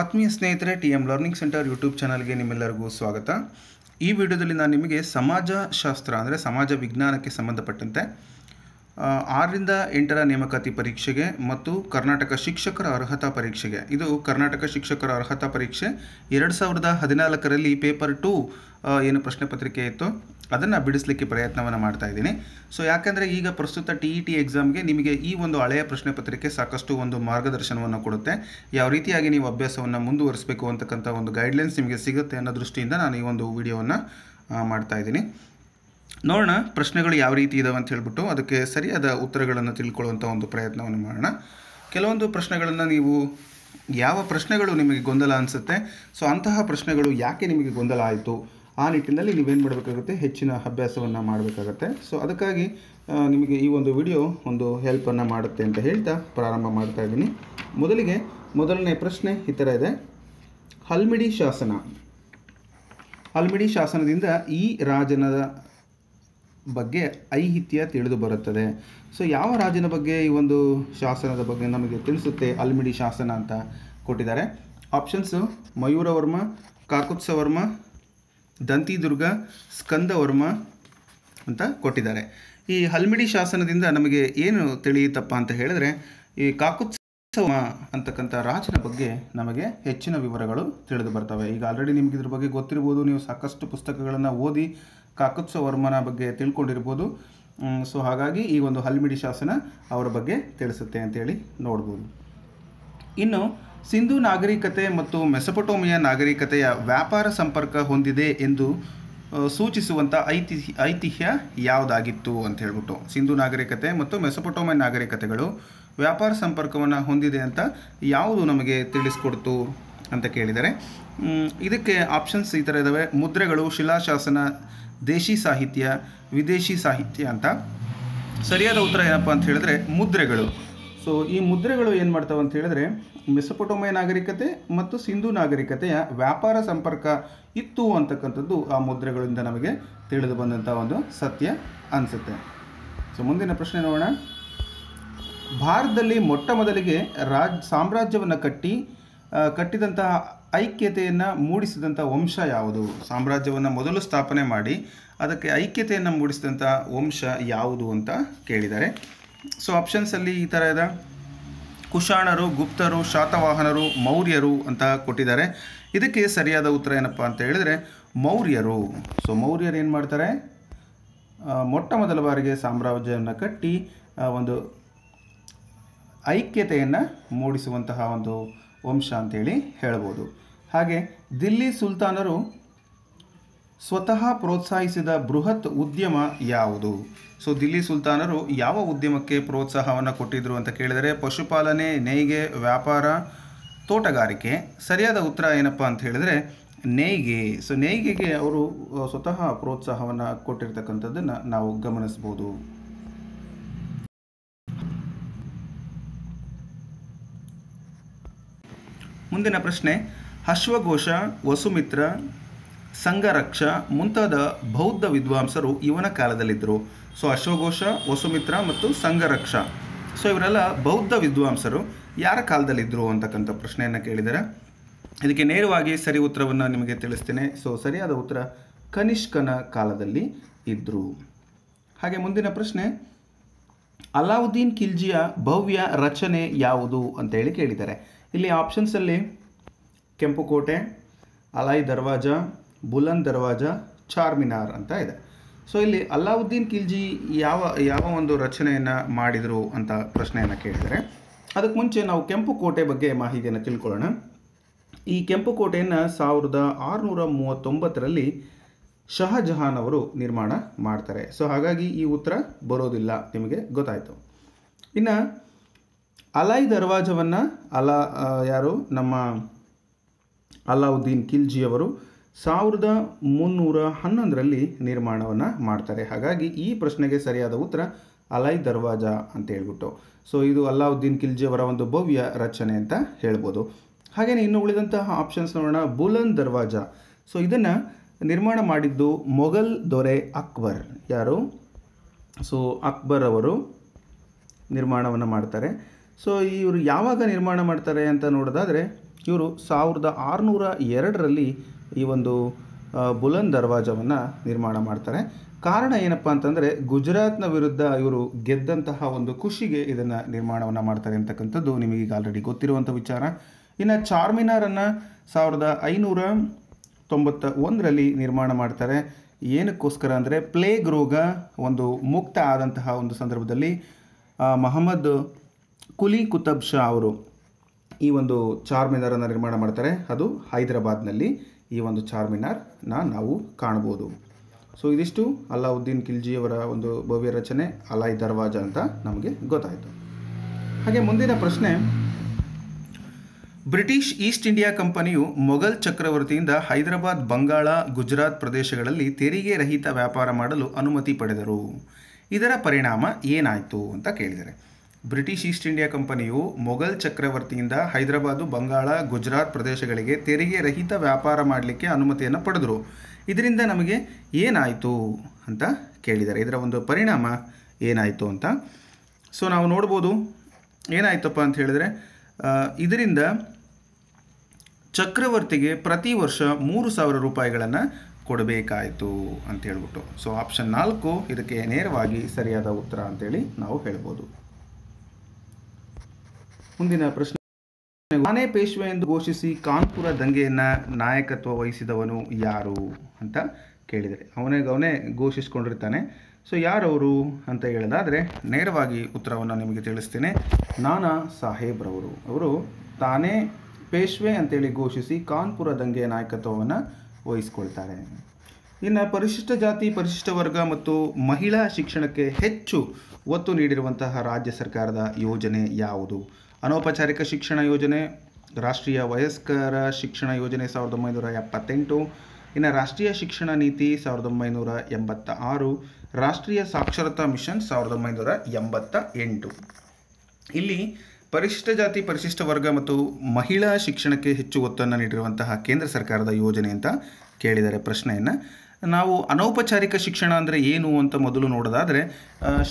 ಆತ್ಮೀಯ ಸ್ನೇಹಿತರೆ T M learning centre YouTube ಚಾನಲ್ಗೆ ನಿಮ್ಮೆಲ್ಲರಿಗೂ ಸ್ವಾಗತ। ಈ ವಿಡಿಯೋದಲ್ಲಿ ನಾನು ನಿಮಗೆ ಸಮಾಜಶಾಸ್ತ್ರ ಅಂದರೆ ಸಮಾಜ ವಿಜ್ಞಾನಕ್ಕೆ ಸಂಬಂಧಪಟ್ಟಂತೆ 6 ರಿಂದ 8 ರ ನೇಮಕಾತಿ ಪರೀಕ್ಷೆಗೆ ಮತ್ತು ಕರ್ನಾಟಕ ಶಿಕ್ಷಕರ ಅರ್ಹತಾ ಪರೀಕ್ಷೆಗೆ, ಇದು ಕರ್ನಾಟಕ ಶಿಕ್ಷಕರ ಅರ್ಹತಾ ಪರೀಕ್ಷೆ 2014 ರಲ್ಲಿ ಪೇಪರ್ 2 ಏನು ಪ್ರಶ್ನೆ ಪತ್ರಿಕೆ ಇತ್ತು ಅದನ್ನ ಬಿಡಿಸಲಿಕ್ಕೆ ಪ್ರಯತ್ನವನ್ನ ಮಾಡ್ತಾ ಇದ್ದೀನಿ। ಸೋ ಯಾಕಂದ್ರೆ ಈಗ ಪ್ರಸ್ತುತ TET ಎಕ್ಸಾಮ್ ಗೆ ನಿಮಗೆ ಈ ಒಂದು ಹಳೆಯ ಪ್ರಶ್ನೆ ಪತ್ರಿಕೆ ಸಾಕಷ್ಟು ಒಂದು ಮಾರ್ಗದರ್ಶನವನ್ನು ಕೊಡುತ್ತೆ, ಯಾವ ರೀತಿಯಾಗಿ ನೀವು ಅಭ್ಯಾಸವನ್ನ ಮುಂದುವರಿಸಬೇಕು ಅಂತಕ್ಕಂತ ಒಂದು ಗೈಡ್ ಲೈನ್ಸ್ ನಿಮಗೆ ಸಿಗುತ್ತೆ ಅನ್ನೋ ದೃಷ್ಟಿಯಿಂದ ನಾನು ಈ ಒಂದು ವಿಡಿಯೋವನ್ನ ಮಾಡ್ತಾ ಇದ್ದೀನಿ। ನೋಡೋಣ ಪ್ರಶ್ನೆಗಳು ಯಾವ ರೀತಿ ಇದಾವೆ ಅಂತ ಹೇಳಿಬಿಟ್ಟು ಅದಕ್ಕೆ ಸರಿಯಾದ ಉತ್ತರಗಳನ್ನು ತಿಳಿಕೊಳ್ಳುವಂತ ಒಂದು ಪ್ರಯತ್ನವನ್ನ ಮಾಡೋಣ। ಕೆಲವೊಂದು ಪ್ರಶ್ನೆಗಳನ್ನು ನೀವು ಯಾವ ಪ್ರಶ್ನೆಗಳು ನಿಮಗೆ ಗೊಂದಲ ಅನ್ಸುತ್ತೆ, ಸೋ ಅಂತಹ ಪ್ರಶ್ನೆಗಳು ಯಾಕೆ ನಿಮಗೆ ಗೊಂದಲ ಆಯಿತು ಆ ನಿಟ್ಟಿನಲ್ಲಿ ನೀವೇನು ಮಾಡಬೇಕಾಗುತ್ತೆ, ಹೆಚ್ಚಿನ ಅಭ್ಯಾಸವನ್ನು ಮಾಡಬೇಕಾಗುತ್ತೆ। ಸೊ ಅದಕ್ಕಾಗಿ ನಿಮಗೆ ಈ ಒಂದು ವಿಡಿಯೋ ಒಂದು ಹೆಲ್ಪನ್ನು ಮಾಡುತ್ತೆ ಅಂತ ಹೇಳ್ತಾ ಪ್ರಾರಂಭ ಮಾಡ್ತಾ ಇದ್ದೀನಿ। ಮೊದಲಿಗೆ ಮೊದಲನೇ ಪ್ರಶ್ನೆ ಈ ಥರ ಇದೆ, ಹಲ್ಮಿಡಿ ಶಾಸನ, ಹಲ್ಮಿಡಿ ಶಾಸನದಿಂದ ಈ ರಾಜನದ ಬಗ್ಗೆ ಐಹಿತ್ಯ ತಿಳಿದು ಬರುತ್ತದೆ। ಸೊ ಯಾವ ರಾಜನ ಬಗ್ಗೆ ಈ ಒಂದು ಶಾಸನದ ಬಗ್ಗೆ ನಮಗೆ ತಿಳಿಸುತ್ತೆ ಹಲ್ಮಿಡಿ ಶಾಸನ ಅಂತ ಕೊಟ್ಟಿದ್ದಾರೆ। ಆಪ್ಷನ್ಸು ಮಯೂರವರ್ಮ, ಕಾಕುತ್ಸವರ್ಮ, ದಂತಿದುರ್ಗ, ಸ್ಕಂದವರ್ಮ ಅಂತ ಕೊಟ್ಟಿದ್ದಾರೆ। ಈ ಹಲ್ಮಿಡಿ ಶಾಸನದಿಂದ ನಮಗೆ ಏನು ತಿಳಿಯುತ್ತಪ್ಪ ಅಂತ ಹೇಳಿದ್ರೆ ಈ ಕಾಕುತ್ಸವರ್ಮ ಅಂತಕ್ಕಂಥ ರಾಜನ ಬಗ್ಗೆ ನಮಗೆ ಹೆಚ್ಚಿನ ವಿವರಗಳು ತಿಳಿದು ಬರ್ತವೆ। ಈಗ ಆಲ್ರೆಡಿ ನಿಮ್ಗೆ ಇದ್ರ ಬಗ್ಗೆ ಗೊತ್ತಿರ್ಬೋದು, ನೀವು ಸಾಕಷ್ಟು ಪುಸ್ತಕಗಳನ್ನು ಓದಿ ಕಾಕುತ್ಸವರ್ಮನ ಬಗ್ಗೆ ತಿಳ್ಕೊಂಡಿರ್ಬೋದು। ಸೊ ಹಾಗಾಗಿ ಈ ಒಂದು ಹಲ್ಮಿಡಿ ಶಾಸನ ಅವರ ಬಗ್ಗೆ ತಿಳಿಸುತ್ತೆ ಅಂತೇಳಿ ನೋಡ್ಬೋದು। ಇನ್ನು ಸಿಂಧು ನಾಗರಿಕತೆ ಮತ್ತು ಮೆಸೊಪಟೋಮಿಯಾ ನಾಗರಿಕತೆಯ ವ್ಯಾಪಾರ ಸಂಪರ್ಕ ಹೊಂದಿದೆ ಎಂದು ಸೂಚಿಸುವಂಥ ಐತಿಹ್ಯ ಯಾವುದಾಗಿತ್ತು ಅಂತ ಹೇಳ್ಬಿಟ್ಟು, ಸಿಂಧು ನಾಗರಿಕತೆ ಮತ್ತು ಮೆಸೊಪಟೋಮಿಯಾ ನಾಗರಿಕತೆಗಳು ವ್ಯಾಪಾರ ಸಂಪರ್ಕವನ್ನು ಹೊಂದಿದೆ ಅಂತ ಯಾವುದು ನಮಗೆ ತಿಳಿಸ್ಕೊಡ್ತು ಅಂತ ಕೇಳಿದರೆ ಇದಕ್ಕೆ ಆಪ್ಷನ್ಸ್ ಈ ಥರ ಇದ್ದಾವೆ, ಮುದ್ರೆಗಳು, ಶಿಲಾಶಾಸನ, ದೇಶಿ ಸಾಹಿತ್ಯ, ವಿದೇಶಿ ಸಾಹಿತ್ಯ ಅಂತ। ಸರಿಯಾದ ಉತ್ತರ ಏನಪ್ಪ ಅಂತ ಹೇಳಿದ್ರೆ ಮುದ್ರೆಗಳು। ಸೊ ಈ ಮುದ್ರೆಗಳು ಏನು ಮಾಡ್ತಾವೆ ಅಂತ ಹೇಳಿದ್ರೆ ಮೆಸೊಪಟೋಮಿಯಾ ನಾಗರಿಕತೆ ಮತ್ತು ಸಿಂಧು ನಾಗರಿಕತೆಯ ವ್ಯಾಪಾರ ಸಂಪರ್ಕ ಇತ್ತು ಅಂತಕ್ಕಂಥದ್ದು ಆ ಮುದ್ರೆಗಳಿಂದ ನಮಗೆ ತಿಳಿದು ಬಂದಂಥ ಒಂದು ಸತ್ಯ ಅನಿಸುತ್ತೆ। ಸೊ ಮುಂದಿನ ಪ್ರಶ್ನೆ ನೋಡೋಣ, ಭಾರತದಲ್ಲಿ ಮೊಟ್ಟ ಮೊದಲಿಗೆ ಸಾಮ್ರಾಜ್ಯವನ್ನು ಕಟ್ಟಿದಂತಹ ಐಕ್ಯತೆಯನ್ನು ಮೂಡಿಸಿದಂಥ ವಂಶ ಯಾವುದು? ಸಾಮ್ರಾಜ್ಯವನ್ನು ಮೊದಲು ಸ್ಥಾಪನೆ ಮಾಡಿ ಅದಕ್ಕೆ ಐಕ್ಯತೆಯನ್ನು ಮೂಡಿಸಿದಂಥ ವಂಶ ಯಾವುದು ಅಂತ ಕೇಳಿದ್ದಾರೆ। ಸೊ ಆಪ್ಷನ್ಸಲ್ಲಿ ಈ ಥರ ಇದೆ, ಕುಶಾಣರು, ಗುಪ್ತರು, ಶಾತವಾಹನರು, ಮೌರ್ಯರು ಅಂತ ಕೊಟ್ಟಿದ್ದಾರೆ। ಇದಕ್ಕೆ ಸರಿಯಾದ ಉತ್ತರ ಏನಪ್ಪ ಅಂತ ಹೇಳಿದರೆ ಮೌರ್ಯರು। ಸೊ ಮೌರ್ಯರು ಏನು ಮಾಡ್ತಾರೆ, ಮೊಟ್ಟ ಮೊದಲ ಬಾರಿಗೆ ಸಾಮ್ರಾಜ್ಯವನ್ನು ಕಟ್ಟಿ ಒಂದು ಐಕ್ಯತೆಯನ್ನು ಮೂಡಿಸುವಂತಹ ಒಂದು ವಂಶ ಅಂತೇಳಿ ಹೇಳ್ಬೋದು। ಹಾಗೆ ದಿಲ್ಲಿ ಸುಲ್ತಾನರು ಸ್ವತಃ ಪ್ರೋತ್ಸಾಹಿಸಿದ ಬೃಹತ್ ಉದ್ಯಮ ಯಾವುದು? ಸೊ ದಿಲ್ಲಿ ಸುಲ್ತಾನರು ಯಾವ ಉದ್ಯಮಕ್ಕೆ ಪ್ರೋತ್ಸಾಹವನ್ನು ಕೊಟ್ಟಿದ್ದರು ಅಂತ ಕೇಳಿದರೆ ಪಶುಪಾಲನೆ, ನೇಯ್ಗೆ, ವ್ಯಾಪಾರ, ತೋಟಗಾರಿಕೆ। ಸರಿಯಾದ ಉತ್ತರ ಏನಪ್ಪ ಅಂತ ಹೇಳಿದರೆ ನೇಯ್ಗೆ। ಸೊ ನೇಯ್ಗೆಗೆ ಅವರು ಸ್ವತಃ ಪ್ರೋತ್ಸಾಹವನ್ನು ಕೊಟ್ಟಿರ್ತಕ್ಕಂಥದ್ದನ್ನು ನಾವು ಗಮನಿಸ್ಬೋದು। ಮುಂದಿನ ಪ್ರಶ್ನೆ, ಅಶ್ವಘೋಷ, ವಸುಮಿತ್ರ, ಸಂಘರಕ್ಷ ಮುಂತಾದ ಬೌದ್ಧ ವಿದ್ವಾಂಸರು ಇವನ ಕಾಲದಲ್ಲಿದ್ದರು। ಸೊ ಅಶ್ವಘೋಷ, ವಸುಮಿತ್ರ ಮತ್ತು ಸಂಘರಕ್ಷ, ಸೊ ಇವರೆಲ್ಲ ಬೌದ್ಧ ವಿದ್ವಾಂಸರು ಯಾರ ಕಾಲದಲ್ಲಿದ್ದರು ಅಂತಕ್ಕಂಥ ಪ್ರಶ್ನೆಯನ್ನು ಕೇಳಿದ್ದಾರೆ। ಇದಕ್ಕೆ ನೇರವಾಗಿ ಸರಿ ಉತ್ತರವನ್ನು ನಿಮಗೆ ತಿಳಿಸ್ತೇನೆ। ಸೊ ಸರಿಯಾದ ಉತ್ತರ ಕನಿಷ್ಕನ ಕಾಲದಲ್ಲಿ ಇದ್ದರು। ಹಾಗೆ ಮುಂದಿನ ಪ್ರಶ್ನೆ, ಅಲಾವುದ್ದೀನ್ ಖಿಲ್ಜಿಯ ಭವ್ಯ ರಚನೆ ಯಾವುದು ಅಂತೇಳಿ ಕೇಳಿದ್ದಾರೆ। ಇಲ್ಲಿ ಆಪ್ಷನ್ಸಲ್ಲಿ ಕೆಂಪುಕೋಟೆ, ಅಲಾಯ್ ದರ್ವಾಜ, ಬುಲಂದ್ ದರ್ವಾಜ, ಚಾರ್ಮಿನಾರ್ ಅಂತ ಇದೆ। ಸೊ ಇಲ್ಲಿ ಅಲಾವುದ್ದೀನ್ ಖಿಲ್ಜಿ ಯಾವ ಯಾವ ಒಂದು ರಚನೆಯನ್ನು ಮಾಡಿದರು ಅಂತ ಪ್ರಶ್ನೆಯನ್ನು ಕೇಳಿದರೆ ಅದಕ್ಕೆ ಮುಂಚೆ ನಾವು ಕೆಂಪು ಕೋಟೆ ಬಗ್ಗೆ ಮಾಹಿತಿಯನ್ನು ತಿಳ್ಕೊಳ್ಳೋಣ। ಈ ಕೆಂಪು ಕೋಟೆಯನ್ನು 1639ರಲ್ಲಿ ಶಹಜಹಾನ್ ಅವರು ನಿರ್ಮಾಣ ಮಾಡ್ತಾರೆ। ಸೊ ಹಾಗಾಗಿ ಈ ಉತ್ತರ ಬರೋದಿಲ್ಲ, ನಿಮಗೆ ಗೊತ್ತಾಯಿತು। ಇನ್ನು ಅಲಾಯ್ ದರ್ವಾಜವನ್ನು ಯಾರು ನಮ್ಮ ಅಲಾವುದ್ದೀನ್ ಖಿಲ್ಜಿಯವರು 1311ರಲ್ಲಿ ನಿರ್ಮಾಣವನ್ನು ಮಾಡ್ತಾರೆ। ಹಾಗಾಗಿ ಈ ಪ್ರಶ್ನೆಗೆ ಸರಿಯಾದ ಉತ್ತರ ಅಲಾಯ್ ದರ್ವಾಜ ಅಂತ ಹೇಳ್ಬಿಟ್ಟು, ಸೊ ಇದು ಅಲಾವುದ್ದೀನ್ ಖಿಲ್ಜಿಯವರ ಒಂದು ಭವ್ಯ ರಚನೆ ಅಂತ ಹೇಳ್ಬೋದು। ಹಾಗೆಯೇ ಇನ್ನು ಉಳಿದಂತಹ ಆಪ್ಷನ್ಸ್ ನೋಡೋಣ, ಬುಲಂದ್ ದರ್ವಾಜ, ಸೊ ಇದನ್ನು ನಿರ್ಮಾಣ ಮಾಡಿದ್ದು ಮೊಘಲ್ ದೊರೆ ಅಕ್ಬರ್, ಯಾರು ಸೊ ಅಕ್ಬರ್ ಅವರು ನಿರ್ಮಾಣವನ್ನು ಮಾಡ್ತಾರೆ। ಸೊ ಇವರು ಯಾವಾಗ ನಿರ್ಮಾಣ ಮಾಡ್ತಾರೆ ಅಂತ ನೋಡೋದಾದರೆ ಇವರು 1602ರಲ್ಲಿ ಈ ಒಂದು ಬುಲಂದ್ ದರ್ವಾಜವನ್ನು ನಿರ್ಮಾಣ ಮಾಡ್ತಾರೆ. ಕಾರಣ ಏನಪ್ಪ ಅಂತಂದರೆ ಗುಜರಾತ್ನ ವಿರುದ್ಧ ಇವರು ಗೆದ್ದಂತಹ ಒಂದು ಖುಷಿಗೆ ಇದನ್ನು ನಿರ್ಮಾಣವನ್ನು ಮಾಡ್ತಾರೆ ಅಂತಕ್ಕಂಥದ್ದು ನಿಮಗೀಗ ಆಲ್ರೆಡಿ ಗೊತ್ತಿರುವಂಥ ವಿಚಾರ. ಇನ್ನು ಚಾರ್ಮಿನಾರನ್ನು 1591ರಲ್ಲಿ ನಿರ್ಮಾಣ ಮಾಡ್ತಾರೆ. ಏನಕ್ಕೋಸ್ಕರ ಅಂದರೆ ಪ್ಲೇಗ್ ರೋಗ ಒಂದು ಮುಕ್ತ ಆದಂತಹ ಒಂದು ಸಂದರ್ಭದಲ್ಲಿ ಮೊಹಮ್ಮದ್ ಕುಲಿ ಕುತಬ್ ಶಾ ಅವರು ಈ ಒಂದು ಚಾರ್ಮಿನಾರನ್ನು ನಿರ್ಮಾಣ ಮಾಡ್ತಾರೆ. ಅದು ಹೈದರಾಬಾದ್ನಲ್ಲಿ ಈ ಒಂದು ಚಾರ್ಮಿನಾರ್ನ ನಾವು ಕಾಣ್ಬೋದು. ಸೊ ಇದಿಷ್ಟು ಅಲಾವುದ್ದೀನ್ ಖಿಲ್ಜಿಯವರ ಒಂದು ಭವ್ಯ ರಚನೆ ಅಲಾಯ್ ದರ್ವಾಜ ಅಂತ ನಮಗೆ ಗೊತ್ತಾಯಿತು. ಹಾಗೆ ಮುಂದಿನ ಪ್ರಶ್ನೆ, ಬ್ರಿಟಿಷ್ ಈಸ್ಟ್ ಇಂಡಿಯಾ ಕಂಪನಿಯು ಮೊಘಲ್ ಚಕ್ರವರ್ತಿಯಿಂದ ಹೈದರಾಬಾದ್, ಬಂಗಾಳ, ಗುಜರಾತ್ ಪ್ರದೇಶಗಳಲ್ಲಿ ತೆರಿಗೆ ರಹಿತ ವ್ಯಾಪಾರ ಮಾಡಲು ಅನುಮತಿ ಪಡೆದರು. ಇದರ ಪರಿಣಾಮ ಏನಾಯಿತು ಅಂತ ಕೇಳಿದರೆ, ಬ್ರಿಟಿಷ್ ಈಸ್ಟ್ ಇಂಡಿಯಾ ಕಂಪನಿಯು ಮೊಘಲ್ ಚಕ್ರವರ್ತಿಯಿಂದ ಹೈದರಾಬಾದು, ಬಂಗಾಳ, ಗುಜರಾತ್ ಪ್ರದೇಶಗಳಿಗೆ ತೆರಿಗೆ ರಹಿತ ವ್ಯಾಪಾರ ಮಾಡಲಿಕ್ಕೆ ಅನುಮತಿಯನ್ನು ಪಡೆದರು. ಇದರಿಂದ ನಮಗೆ ಏನಾಯಿತು ಅಂತ ಕೇಳಿದ್ದಾರೆ. ಇದರ ಒಂದು ಪರಿಣಾಮ ಏನಾಯಿತು ಅಂತ ಸೊ ನಾವು ನೋಡ್ಬೋದು. ಏನಾಯಿತಪ್ಪ ಅಂತ ಹೇಳಿದರೆ, ಇದರಿಂದ ಚಕ್ರವರ್ತಿಗೆ ಪ್ರತಿ ವರ್ಷ 3,000 ರೂಪಾಯಿಗಳನ್ನು ಕೊಡಬೇಕಾಯಿತು ಅಂತ ಹೇಳ್ಬಿಟ್ಟು. ಸೊ ಆಪ್ಷನ್ 4 ಇದಕ್ಕೆ ನೇರವಾಗಿ ಸರಿಯಾದ ಉತ್ತರ ಅಂತೇಳಿ ನಾವು ಹೇಳ್ಬೋದು. ಮುಂದಿನ ಪ್ರಶ್ನೆ, ಆನೆ ಪೇಶ್ವೆ ಎಂದು ಘೋಷಿಸಿ ಕಾನ್ಪುರ ದಂಗೆಯನ್ನು ನಾಯಕತ್ವ ವಹಿಸಿದವನು ಯಾರು ಅಂತ ಕೇಳಿದರೆ, ಅವನೇ ಘೋಷಿಸ್ಕೊಂಡಿರ್ತಾನೆ. ಸೊ ಯಾರವರು ಅಂತ ಹೇಳೋದಾದರೆ ನೇರವಾಗಿ ಉತ್ತರವನ್ನು ನಿಮಗೆ ತಿಳಿಸ್ತೇನೆ, ನಾನಾ ಸಾಹೇಬ್ರವರು. ಅವರು ತಾನೇ ಪೇಶ್ವೆ ಅಂತೇಳಿ ಘೋಷಿಸಿ ಕಾನ್ಪುರ ದಂಗೆಯ ನಾಯಕತ್ವವನ್ನು ವಹಿಸ್ಕೊಳ್ತಾರೆ. ಇನ್ನು ಪರಿಶಿಷ್ಟ ಜಾತಿ, ಪರಿಶಿಷ್ಟ ವರ್ಗ ಮತ್ತು ಮಹಿಳಾ ಶಿಕ್ಷಣಕ್ಕೆ ಹೆಚ್ಚು ಒತ್ತು ನೀಡಿರುವಂತಹ ರಾಜ್ಯ ಸರ್ಕಾರದ ಯೋಜನೆ ಯಾವುದು? ಅನೌಪಚಾರಿಕ ಶಿಕ್ಷಣ ಯೋಜನೆ, ರಾಷ್ಟ್ರೀಯ ವಯಸ್ಕರ ಶಿಕ್ಷಣ ಯೋಜನೆ 1978, ಇನ್ನು ರಾಷ್ಟ್ರೀಯ ಶಿಕ್ಷಣ ನೀತಿ 1986, ರಾಷ್ಟ್ರೀಯ ಸಾಕ್ಷರತಾ ಮಿಷನ್ 1988. ಇಲ್ಲಿ ಪರಿಶಿಷ್ಟ ಜಾತಿ, ಪರಿಶಿಷ್ಟ ವರ್ಗ ಮತ್ತು ಮಹಿಳಾ ಶಿಕ್ಷಣಕ್ಕೆ ಹೆಚ್ಚು ಒತ್ತನ್ನು ನೀಡಿರುವಂತಹ ಕೇಂದ್ರ ಸರ್ಕಾರದ ಯೋಜನೆ ಅಂತ ಕೇಳಿದ್ದಾರೆ ಪ್ರಶ್ನೆಯನ್ನು. ನಾವು ಅನೌಪಚಾರಿಕ ಶಿಕ್ಷಣ ಅಂದರೆ ಏನು ಅಂತ ಮೊದಲು ನೋಡೋದಾದರೆ,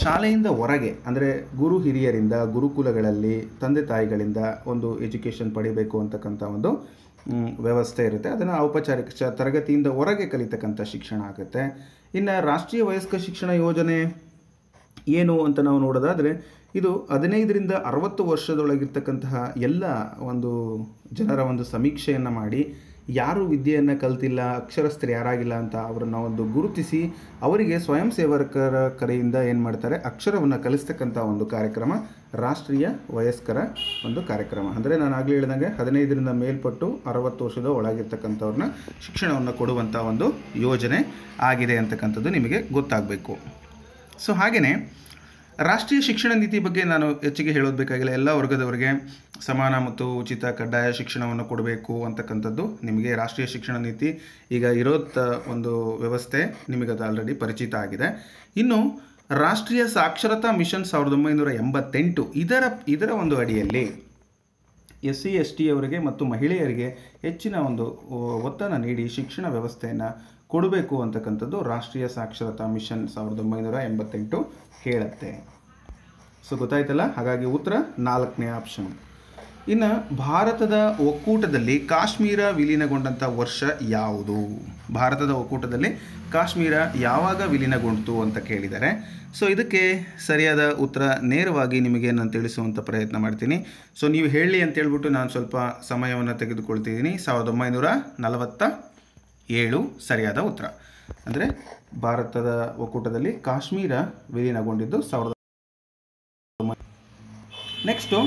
ಶಾಲೆಯಿಂದ ಹೊರಗೆ ಅಂದರೆ ಗುರು ಹಿರಿಯರಿಂದ, ಗುರುಕುಲಗಳಲ್ಲಿ, ತಂದೆ ತಾಯಿಗಳಿಂದ ಒಂದು ಎಜುಕೇಷನ್ ಪಡಿಬೇಕು ಅಂತಕ್ಕಂಥ ಒಂದು ವ್ಯವಸ್ಥೆ ಇರುತ್ತೆ. ಅದನ್ನು ಔಪಚಾರಿಕ ತರಗತಿಯಿಂದ ಹೊರಗೆ ಕಲಿತಕ್ಕಂಥ ಶಿಕ್ಷಣ ಆಗುತ್ತೆ. ಇನ್ನು ರಾಷ್ಟ್ರೀಯ ವಯಸ್ಕ ಶಿಕ್ಷಣ ಯೋಜನೆ ಏನು ಅಂತ ನಾವು ನೋಡೋದಾದರೆ, ಇದು 15ರಿಂದ 60 ವರ್ಷದೊಳಗಿರ್ತಕ್ಕಂತಹ ಎಲ್ಲ ಒಂದು ಜನರ ಒಂದು ಸಮೀಕ್ಷೆಯನ್ನು ಮಾಡಿ, ಯಾರು ವಿದ್ಯೆಯನ್ನು ಕಲ್ತಿಲ್ಲ, ಅಕ್ಷರಸ್ಥರು ಯಾರಾಗಿಲ್ಲ ಅಂತ ಅವರನ್ನು ಒಂದು ಗುರುತಿಸಿ ಅವರಿಗೆ ಸ್ವಯಂ ಸೇವಕರ ಕರೆಯಿಂದ ಏನು ಮಾಡ್ತಾರೆ, ಅಕ್ಷರವನ್ನು ಕಲಿಸ್ತಕ್ಕಂಥ ಒಂದು ಕಾರ್ಯಕ್ರಮ ರಾಷ್ಟ್ರೀಯ ವಯಸ್ಕರ ಒಂದು ಕಾರ್ಯಕ್ರಮ. ಅಂದರೆ ನಾನು ಆಗಲೇ ಹೇಳಿದಂಗೆ 15ರಿಂದ ಮೇಲ್ಪಟ್ಟು 60 ವರ್ಷದ ಒಳಗಿರ್ತಕ್ಕಂಥವ್ರನ್ನ ಶಿಕ್ಷಣವನ್ನು ಕೊಡುವಂಥ ಒಂದು ಯೋಜನೆ ಆಗಿದೆ ಅಂತಕ್ಕಂಥದ್ದು ನಿಮಗೆ ಗೊತ್ತಾಗಬೇಕು. ಸೊ ಹಾಗೆಯೇ ರಾಷ್ಟ್ರೀಯ ಶಿಕ್ಷಣ ನೀತಿ ಬಗ್ಗೆ ನಾನು ಹೆಚ್ಚಿಗೆ ಹೇಳೋದು ಬೇಕಾಗಿಲ್ಲ. ಎಲ್ಲ ವರ್ಗದವರಿಗೆ ಸಮಾನ ಮತ್ತು ಉಚಿತ ಕಡ್ಡಾಯ ಶಿಕ್ಷಣವನ್ನು ಕೊಡಬೇಕು ಅಂತಕ್ಕಂಥದ್ದು ನಿಮಗೆ ರಾಷ್ಟ್ರೀಯ ಶಿಕ್ಷಣ ನೀತಿ ಈಗ ಇರೋ ಒಂದು ವ್ಯವಸ್ಥೆ ನಿಮಗದು ಆಲ್ರೆಡಿ ಪರಿಚಿತ ಆಗಿದೆ. ಇನ್ನು ರಾಷ್ಟ್ರೀಯ ಸಾಕ್ಷರತಾ ಮಿಷನ್ 1988 ಇದರ ಒಂದು ಅಡಿಯಲ್ಲಿ SC ST ಅವರಿಗೆ ಮತ್ತು ಮಹಿಳೆಯರಿಗೆ ಹೆಚ್ಚಿನ ಒಂದು ಒತ್ತನ್ನು ನೀಡಿ ಶಿಕ್ಷಣ ವ್ಯವಸ್ಥೆಯನ್ನು ಕೊಡಬೇಕು ಅಂತಕ್ಕಂಥದ್ದು ರಾಷ್ಟ್ರೀಯ ಸಾಕ್ಷರತಾ ಮಿಷನ್ 1988 ಹೇಳುತ್ತೆ. ಸೊ ಗೊತ್ತಾಯ್ತಲ್ಲ, ಹಾಗಾಗಿ ಉತ್ತರ 4ನೇ ಆಪ್ಷನ್. ಇನ್ನು ಭಾರತದ ಒಕ್ಕೂಟದಲ್ಲಿ ಕಾಶ್ಮೀರ ವಿಲೀನಗೊಂಡಂಥ ವರ್ಷ ಯಾವುದು? ಭಾರತದ ಒಕ್ಕೂಟದಲ್ಲಿ ಕಾಶ್ಮೀರ ಯಾವಾಗ ವಿಲೀನಗೊಂಡಿತು ಅಂತ ಕೇಳಿದ್ದಾರೆ. ಸೊ ಇದಕ್ಕೆ ಸರಿಯಾದ ಉತ್ತರ ನೇರವಾಗಿ ನಿಮಗೆ ನಾನು ತಿಳಿಸುವಂಥ ಪ್ರಯತ್ನ ಮಾಡ್ತೀನಿ. ಸೊ ನೀವು ಹೇಳಿ ಅಂತೇಳ್ಬಿಟ್ಟು ನಾನು ಸ್ವಲ್ಪ ಸಮಯವನ್ನು ತೆಗೆದುಕೊಳ್ತಿದ್ದೀನಿ. 1947 ಸರಿಯಾದ ಉತ್ತರ. ಅಂದರೆ ಭಾರತದ ಒಕ್ಕೂಟದಲ್ಲಿ ಕಾಶ್ಮೀರ ವಿಲೀನಗೊಂಡಿದ್ದು 1947. ನೆಕ್ಸ್ಟು,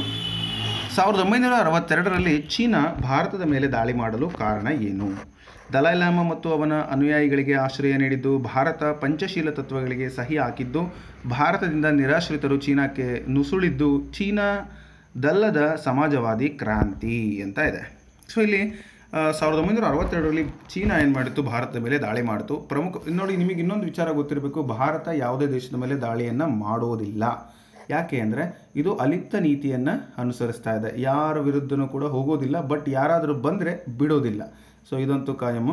1962ರಲ್ಲಿ ಚೀನಾ ಭಾರತದ ಮೇಲೆ ದಾಳಿ ಮಾಡಲು ಕಾರಣ ಏನು? ದಲೈಲಾಮ ಮತ್ತು ಅವನ ಅನುಯಾಯಿಗಳಿಗೆ ಆಶ್ರಯ ನೀಡಿದ್ದು, ಭಾರತ ಪಂಚಶೀಲ ತತ್ವಗಳಿಗೆ ಸಹಿ ಹಾಕಿದ್ದು, ಭಾರತದಿಂದ ನಿರಾಶ್ರಿತರು ಚೀನಾಕ್ಕೆ ನುಸುಳಿದ್ದು, ಚೀನಾದಲ್ಲದ ಸಮಾಜವಾದಿ ಕ್ರಾಂತಿ ಅಂತ ಇದೆ. ಸೊ ಇಲ್ಲಿ 1962ರಲ್ಲಿ ಚೀನಾ ಏನು ಮಾಡಿತ್ತು, ಭಾರತದ ಮೇಲೆ ದಾಳಿ ಮಾಡಿತು. ಪ್ರಮುಖ ನೋಡಿ, ನಿಮಗೆ ಇನ್ನೊಂದು ವಿಚಾರ ಗೊತ್ತಿರಬೇಕು, ಭಾರತ ಯಾವುದೇ ದೇಶದ ಮೇಲೆ ದಾಳಿಯನ್ನು ಮಾಡೋದಿಲ್ಲ. ಯಾಕೆ ಅಂದರೆ ಇದು ಅಲಿಪ್ತ ನೀತಿಯನ್ನು ಅನುಸರಿಸ್ತಾ ಇದೆ. ಯಾರ ವಿರುದ್ಧನೂ ಕೂಡ ಹೋಗೋದಿಲ್ಲ, ಬಟ್ ಯಾರಾದರೂ ಬಂದರೆ ಬಿಡೋದಿಲ್ಲ. ಸೊ ಇದಂತೂ ಕಾಯಂ.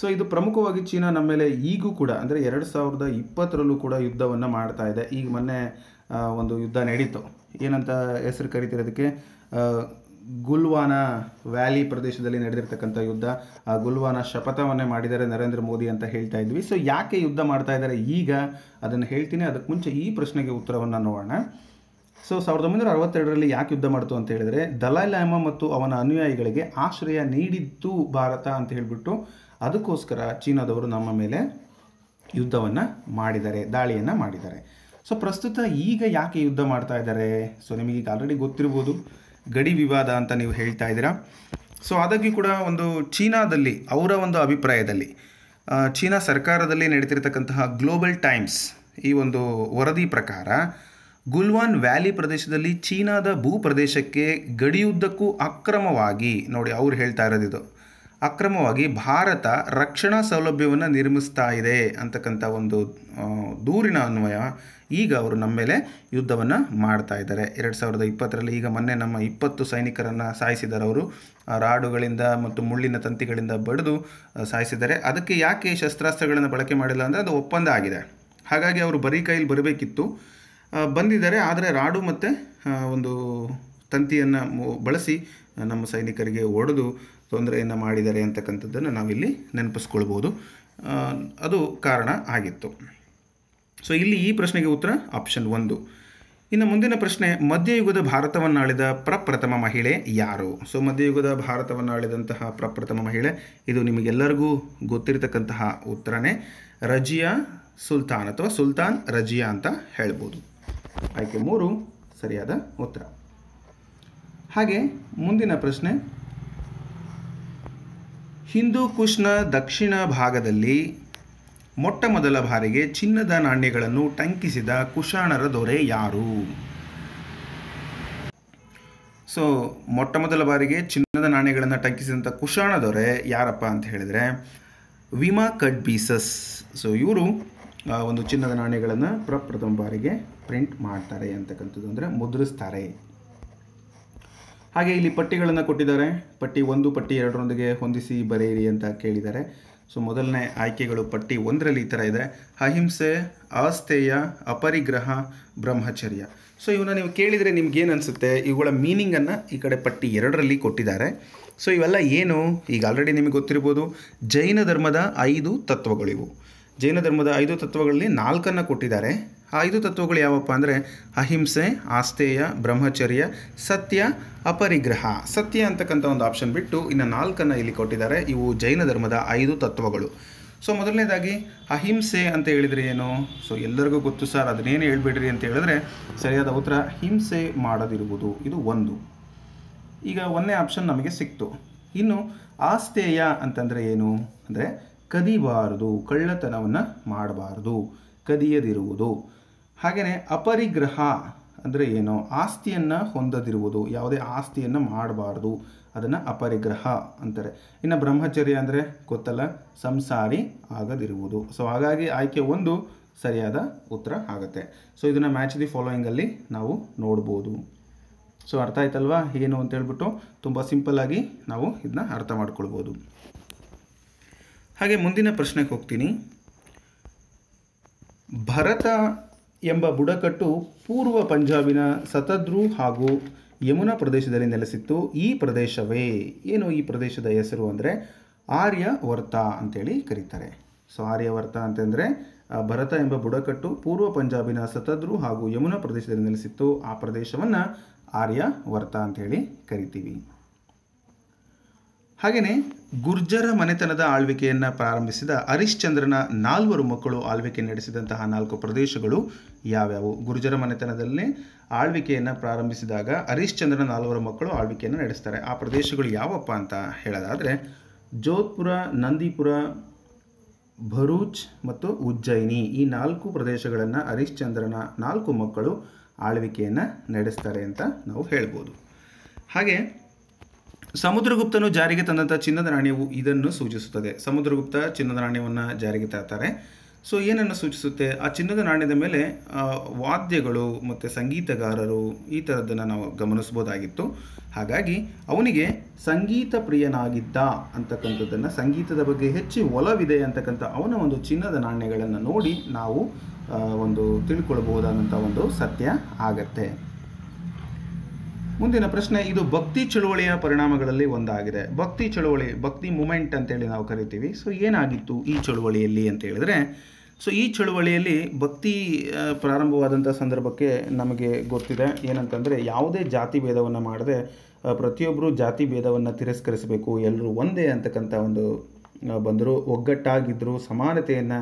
ಸೊ ಇದು ಪ್ರಮುಖವಾಗಿ ಚೀನಾ ನಮ್ಮ ಮೇಲೆ ಈಗೂ ಕೂಡ ಅಂದರೆ 2020ರಲ್ಲೂ ಕೂಡ ಯುದ್ಧವನ್ನು ಮಾಡ್ತಾ ಇದೆ. ಈಗ ಮೊನ್ನೆ ಒಂದು ಯುದ್ಧ ನಡೀತು, ಏನಂತ ಹೆಸರು ಕರಿತಿರೋದಕ್ಕೆ ಗುಲ್ವಾನ ವ್ಯಾಲಿ ಪ್ರದೇಶದಲ್ಲಿ ನಡೆದಿರತಕ್ಕಂತ ಯುದ್ಧ ಆ ಗುಲ್ವಾನ ಶಪಥವನ್ನೇ ಮಾಡಿದ್ದಾರೆ ನರೇಂದ್ರ ಮೋದಿ ಅಂತ ಹೇಳ್ತಾ ಇದ್ವಿ. ಸೊ ಯಾಕೆ ಯುದ್ಧ ಮಾಡ್ತಾ ಇದ್ದಾರೆ ಈಗ ಅದನ್ನ ಹೇಳ್ತೀನಿ, ಅದಕ್ಕೆ ಮುಂಚೆ ಈ ಪ್ರಶ್ನೆಗೆ ಉತ್ತರವನ್ನು ನೋಡೋಣ. ಸೊ 1962ರಲ್ಲಿ ಯಾಕೆ ಯುದ್ಧ ಮಾಡ್ತು ಅಂತ ಹೇಳಿದರೆ ದಲೈ ಲಾಮಾ ಮತ್ತು ಅವನ ಅನುಯಾಯಿಗಳಿಗೆ ಆಶ್ರಯ ನೀಡಿದ್ದು ಭಾರತ ಅಂತ ಹೇಳಿಬಿಟ್ಟು ಅದಕ್ಕೋಸ್ಕರ ಚೀನಾದವರು ನಮ್ಮ ಮೇಲೆ ಯುದ್ಧವನ್ನು ಮಾಡಿದ್ದಾರೆ, ದಾಳಿಯನ್ನು ಮಾಡಿದ್ದಾರೆ. ಸೊ ಪ್ರಸ್ತುತ ಈಗ ಯಾಕೆ ಯುದ್ಧ ಮಾಡ್ತಾ ಇದ್ದಾರೆ? ಸೊ ನಿಮಗೆ ಈಗ ಆಲ್ರೆಡಿ ಗೊತ್ತಿರ್ಬೋದು ಗಡಿ ವಿವಾದ ಅಂತ ನೀವು ಹೇಳ್ತಾ ಇದ್ದೀರಾ. ಸೊ ಅದಾಗಿ ಕೂಡ ಒಂದು ಚೀನಾದಲ್ಲಿ ಅವರ ಒಂದು ಅಭಿಪ್ರಾಯದಲ್ಲಿ ಚೀನಾ ಸರ್ಕಾರದಲ್ಲಿ ನಡೀತಿರ್ತಕ್ಕಂತಹ ಗ್ಲೋಬಲ್ ಟೈಮ್ಸ್ ಈ ಒಂದು ವರದಿ ಪ್ರಕಾರ ಗುಲ್ವಾನ್ ವ್ಯಾಲಿ ಪ್ರದೇಶದಲ್ಲಿ ಚೀನಾದ ಭೂಪ್ರದೇಶಕ್ಕೆ ಗಡಿಯುದ್ದಕ್ಕೂ ಅಕ್ರಮವಾಗಿ, ನೋಡಿ ಅವ್ರು ಹೇಳ್ತಾ ಇರೋದಿದು, ಅಕ್ರಮವಾಗಿ ಭಾರತ ರಕ್ಷಣಾ ಸೌಲಭ್ಯವನ್ನು ನಿರ್ಮಿಸ್ತಾ ಇದೆ ಅಂತಕ್ಕಂಥ ಒಂದು ದೂರಿನ ಅನ್ವಯ ಈಗ ಅವರು ನಮ್ಮ ಮೇಲೆ ಯುದ್ಧವನ್ನು ಮಾಡ್ತಾ ಇದ್ದಾರೆ. 2020ರಲ್ಲಿ ಈಗ ಮೊನ್ನೆ ನಮ್ಮ 20 ಸೈನಿಕರನ್ನು ಸಾಯಿಸಿದ್ದಾರೆ ಅವರು, ರಾಡುಗಳಿಂದ ಮತ್ತು ಮುಳ್ಳಿನ ತಂತಿಗಳಿಂದ ಬಡಿದು ಸಾಯಿಸಿದ್ದಾರೆ. ಅದಕ್ಕೆ ಯಾಕೆ ಶಸ್ತ್ರಾಸ್ತ್ರಗಳನ್ನು ಬಳಕೆ ಮಾಡಿಲ್ಲ ಅಂದರೆ ಅದು ಒಪ್ಪಂದ ಆಗಿದೆ, ಹಾಗಾಗಿ ಅವರು ಬರೀ ಕೈಯಲ್ಲಿ ಬರಬೇಕಿತ್ತು, ಬಂದಿದ್ದಾರೆ. ಆದರೆ ರಾಡು ಮತ್ತು ಒಂದು ತಂತಿಯನ್ನು ಬಳಸಿ ನಮ್ಮ ಸೈನಿಕರಿಗೆ ಹೊಡೆದು ತೊಂದರೆಯನ್ನು ಮಾಡಿದ್ದಾರೆ ಅಂತಕ್ಕಂಥದ್ದನ್ನು ನಾವಿಲ್ಲಿ ನೆನಪಿಸ್ಕೊಳ್ಬೋದು, ಅದು ಕಾರಣ ಆಗಿತ್ತು. ಸೊ ಇಲ್ಲಿ ಈ ಪ್ರಶ್ನೆಗೆ ಉತ್ತರ ಆಪ್ಷನ್ 1. ಇನ್ನು ಮುಂದಿನ ಪ್ರಶ್ನೆ, ಮಧ್ಯಯುಗದ ಭಾರತವನ್ನಾಳಿದ ಪ್ರಪ್ರಥಮ ಮಹಿಳೆ ಯಾರು? ಸೊ ಮಧ್ಯಯುಗದ ಭಾರತವನ್ನಾಳಿದಂತಹ ಪ್ರಪ್ರಥಮ ಮಹಿಳೆ ಇದು ನಿಮಗೆಲ್ಲರಿಗೂ ಗೊತ್ತಿರತಕ್ಕಂತಹ ಉತ್ತರನೇ, ರಜಿಯಾ ಸುಲ್ತಾನ್ ಅಥವಾ ಸುಲ್ತಾನ್ ರಜಿಯಾ ಅಂತ ಹೇಳ್ಬೋದು. ಆಯ್ಕೆ 3 ಸರಿಯಾದ ಉತ್ತರ. ಹಾಗೆ ಮುಂದಿನ ಪ್ರಶ್ನೆ, ಹಿಂದೂ ಕುಶ್ನ ದಕ್ಷಿಣ ಭಾಗದಲ್ಲಿ ಮೊಟ್ಟ ಮೊದಲ ಬಾರಿಗೆ ಚಿನ್ನದ ನಾಣ್ಯಗಳನ್ನು ಟಂಕಿಸಿದ ಕುಶಾಣರ ದೊರೆ ಯಾರು? ಸೊ ಮೊಟ್ಟ ಮೊದಲ ಬಾರಿಗೆ ಚಿನ್ನದ ನಾಣ್ಯಗಳನ್ನು ಟಂಕಿಸಿದಂಥ ಕುಶಾಣ ದೊರೆ ಯಾರಪ್ಪ ಅಂತ ಹೇಳಿದರೆ ವಿಮಾ ಕಟ್ ಬೀಸಸ್. ಸೊ ಇವರು ಒಂದು ಚಿನ್ನದ ನಾಣ್ಯಗಳನ್ನು ಪ್ರಪ್ರಥಮ ಬಾರಿಗೆ ಪ್ರಿಂಟ್ ಮಾಡ್ತಾರೆ ಅಂತಕ್ಕಂಥದ್ದು, ಅಂದರೆ ಮುದ್ರಿಸ್ತಾರೆ. ಹಾಗೆ ಇಲ್ಲಿ ಪಟ್ಟಿಗಳನ್ನು ಕೊಟ್ಟಿದ್ದಾರೆ, ಪಟ್ಟಿ 1 ಪಟ್ಟಿ 2ರೊಂದಿಗೆ ಹೊಂದಿಸಿ ಬರೆಯಿರಿ ಅಂತ ಕೇಳಿದ್ದಾರೆ. ಸೊ ಮೊದಲನೇ ಆಯ್ಕೆಗಳು ಪಟ್ಟಿ 1ರಲ್ಲಿ ಈ ಥರ ಇದೆ, ಅಹಿಂಸೆ, ಆಸ್ತೇಯ, ಅಪರಿಗ್ರಹ, ಬ್ರಹ್ಮಚರ್ಯ. ಸೊ ಇವನ್ನ ನೀವು ಕೇಳಿದರೆ ನಿಮ್ಗೇನು ಅನಿಸುತ್ತೆ? ಇವುಗಳ ಮೀನಿಂಗನ್ನು ಈ ಕಡೆ ಪಟ್ಟಿ 2ರಲ್ಲಿ ಕೊಟ್ಟಿದ್ದಾರೆ. ಸೊ ಇವೆಲ್ಲ ಏನು ಈಗ ಆಲ್ರೆಡಿ ನಿಮಗೆ ಗೊತ್ತಿರ್ಬೋದು, ಜೈನ ಧರ್ಮದ 5 ತತ್ವಗಳಿವು. ಜೈನ ಧರ್ಮದ 5 ತತ್ವಗಳಲ್ಲಿ 4ನ್ನು ಕೊಟ್ಟಿದ್ದಾರೆ. ಆ 5 ತತ್ವಗಳು ಯಾವಪ್ಪ ಅಂದರೆ ಅಹಿಂಸೆ, ಆಸ್ತೇಯ, ಬ್ರಹ್ಮಚರ್ಯ, ಸತ್ಯ, ಅಪರಿಗ್ರಹ. ಸತ್ಯ ಅಂತಕ್ಕಂಥ ಒಂದು ಆಪ್ಷನ್ ಬಿಟ್ಟು ಇನ್ನು 4ನ್ನು ಇಲ್ಲಿ ಕೊಟ್ಟಿದ್ದಾರೆ. ಇವು ಜೈನ ಧರ್ಮದ 5 ತತ್ವಗಳು. ಸೊ ಮೊದಲನೇದಾಗಿ ಅಹಿಂಸೆ ಅಂತ ಹೇಳಿದರೆ ಏನು? ಸೊ ಎಲ್ಲರಿಗೂ ಗೊತ್ತು ಸರ್, ಅದನ್ನೇನು ಹೇಳ್ಬಿಡ್ರಿ ಅಂತ ಹೇಳಿದ್ರೆ ಸರಿಯಾದ ಉತ್ತರ ಹಿಂಸೆ ಮಾಡೋದಿರ್ಬೋದು, ಇದು 1. ಈಗ 1ನೇ ಆಪ್ಷನ್ ನಮಗೆ ಸಿಕ್ತು. ಇನ್ನು ಆಸ್ತೇಯ ಅಂತಂದರೆ ಏನು ಅಂದರೆ ಕದಿಬಾರದು, ಕಳ್ಳತನವನ್ನು ಮಾಡಬಾರ್ದು, ಕದಿಯದಿರುವುದು. ಹಾಗೆಯೇ ಅಪರಿಗ್ರಹ ಅಂದರೆ ಏನು? ಆಸ್ತಿಯನ್ನು ಹೊಂದದಿರುವುದು, ಯಾವುದೇ ಆಸ್ತಿಯನ್ನು ಮಾಡಬಾರ್ದು, ಅದನ್ನು ಅಪರಿಗ್ರಹ ಅಂತಾರೆ. ಇನ್ನು ಬ್ರಹ್ಮಚರ್ಯ ಅಂದರೆ ಗೊತ್ತಲ್ಲ, ಸಂಸಾರಿ ಆಗದಿರುವುದು. ಸೊ ಹಾಗಾಗಿ ಆಯ್ಕೆ 1 ಸರಿಯಾದ ಉತ್ತರ ಆಗುತ್ತೆ. ಸೊ ಇದನ್ನು ಮ್ಯಾಚ್ ದಿ ಫಾಲೋಯಿಂಗಲ್ಲಿ ನಾವು ನೋಡ್ಬೋದು. ಸೊ ಅರ್ಥ ಆಯ್ತಲ್ವಾ ಏನು ಅಂತೇಳ್ಬಿಟ್ಟು ತುಂಬ ಸಿಂಪಲ್ಲಾಗಿ ನಾವು ಇದನ್ನ ಅರ್ಥ ಮಾಡ್ಕೊಳ್ಬೋದು. ಹಾಗೆ ಮುಂದಿನ ಪ್ರಶ್ನೆಗೆ ಹೋಗ್ತೀನಿ. ಭರತ ಎಂಬ ಬುಡಕಟ್ಟು ಪೂರ್ವ ಪಂಜಾಬಿನ ಸತದ್ರು ಹಾಗೂ ಯಮುನಾ ಪ್ರದೇಶದಲ್ಲಿ ನೆಲೆಸಿತ್ತು. ಈ ಪ್ರದೇಶವೇ ಏನು? ಈ ಪ್ರದೇಶದ ಹೆಸರು ಅಂದರೆ ಆರ್ಯವರ್ತ ಅಂತೇಳಿ ಕರೀತಾರೆ. ಸೊ ಆರ್ಯವರ್ತ ಅಂತಂದರೆ ಭರತ ಎಂಬ ಬುಡಕಟ್ಟು ಪೂರ್ವ ಪಂಜಾಬಿನ ಸತದ್ರು ಹಾಗೂ ಯಮುನಾ ಪ್ರದೇಶದಲ್ಲಿ ನೆಲೆಸಿತ್ತು, ಆ ಪ್ರದೇಶವನ್ನು ಆರ್ಯವರ್ತ ಅಂತೇಳಿ ಕರಿತೀವಿ. ಹಾಗೆಯೇ ಗುರ್ಜರ ಮನೆತನದ ಆಳ್ವಿಕೆಯನ್ನು ಪ್ರಾರಂಭಿಸಿದ ಹರಿಶ್ಚಂದ್ರನ 4 ಮಕ್ಕಳು ಆಳ್ವಿಕೆ ನಡೆಸಿದಂತಹ 4 ಪ್ರದೇಶಗಳು ಯಾವ್ಯಾವು? ಗುರ್ಜರ ಮನೆತನದಲ್ಲಿ ಆಳ್ವಿಕೆಯನ್ನು ಪ್ರಾರಂಭಿಸಿದಾಗ ಹರಿಶ್ಚಂದ್ರನ 4 ಮಕ್ಕಳು ಆಳ್ವಿಕೆಯನ್ನು ನಡೆಸ್ತಾರೆ. ಆ ಪ್ರದೇಶಗಳು ಯಾವಪ್ಪ ಅಂತ ಹೇಳೋದಾದರೆ ಜೋಧ್ಪುರ, ನಂದಿಪುರ, ಭರೂಚ್ ಮತ್ತು ಉಜ್ಜಯಿನಿ. ಈ 4 ಪ್ರದೇಶಗಳನ್ನು ಹರಿಶ್ಚಂದ್ರನ 4 ಮಕ್ಕಳು ಆಳ್ವಿಕೆಯನ್ನು ನಡೆಸ್ತಾರೆ ಅಂತ ನಾವು ಹೇಳ್ಬೋದು. ಹಾಗೆ ಸಮುದ್ರಗುಪ್ತನು ಜಾರಿಗೆ ತಂದಂಥ ಚಿನ್ನದ ನಾಣ್ಯವು ಇದನ್ನು ಸೂಚಿಸುತ್ತದೆ. ಸಮುದ್ರಗುಪ್ತ ಚಿನ್ನದ ನಾಣ್ಯವನ್ನು ಜಾರಿಗೆ ತರ್ತಾರೆ. ಸೊ ಏನನ್ನು ಸೂಚಿಸುತ್ತೆ? ಆ ಚಿನ್ನದ ನಾಣ್ಯದ ಮೇಲೆ ವಾದ್ಯಗಳು ಮತ್ತು ಸಂಗೀತಗಾರರು ಈ ಥರದ್ದನ್ನು ನಾವು ಗಮನಿಸ್ಬೋದಾಗಿತ್ತು. ಹಾಗಾಗಿ ಅವನಿಗೆ ಸಂಗೀತ ಪ್ರಿಯನಾಗಿದ್ದ ಅಂತಕ್ಕಂಥದ್ದನ್ನು, ಸಂಗೀತದ ಬಗ್ಗೆ ಹೆಚ್ಚು ಒಲವಿದೆ ಅಂತಕ್ಕಂಥ ಅವನ ಒಂದು ಚಿನ್ನದ ನಾಣ್ಯಗಳನ್ನು ನೋಡಿ ನಾವು ಒಂದು ತಿಳ್ಕೊಳ್ಬೋದಾದಂಥ ಒಂದು ಸತ್ಯ ಆಗತ್ತೆ. ಮುಂದಿನ ಪ್ರಶ್ನೆ ಇದು ಭಕ್ತಿ ಚಳುವಳಿಯ ಪರಿಣಾಮಗಳಲ್ಲಿ ಒಂದಾಗಿದೆ. ಭಕ್ತಿ ಚಳುವಳಿ, ಭಕ್ತಿ ಮೂಮೆಂಟ್ ಅಂತ ಹೇಳಿ ನಾವು ಕರೀತೀವಿ. ಸೊ ಏನಾಗಿತ್ತು ಈ ಚಳುವಳಿಯಲ್ಲಿ ಅಂತ ಹೇಳಿದ್ರೆ, ಸೊ ಈ ಚಳುವಳಿಯಲ್ಲಿ ಭಕ್ತಿ ಪ್ರಾರಂಭವಾದಂಥ ಸಂದರ್ಭಕ್ಕೆ ನಮಗೆ ಗೊತ್ತಿದೆ ಏನಂತಂದರೆ, ಯಾವುದೇ ಜಾತಿ ಭೇದವನ್ನು ಮಾಡದೆ ಪ್ರತಿಯೊಬ್ಬರು ಜಾತಿ ಭೇದವನ್ನು ತಿರಸ್ಕರಿಸಬೇಕು, ಎಲ್ಲರೂ ಒಂದೇ ಅಂತಕ್ಕಂಥ ಒಂದು ಬಂದರು, ಒಗ್ಗಟ್ಟಾಗಿದ್ದರು, ಸಮಾನತೆಯನ್ನು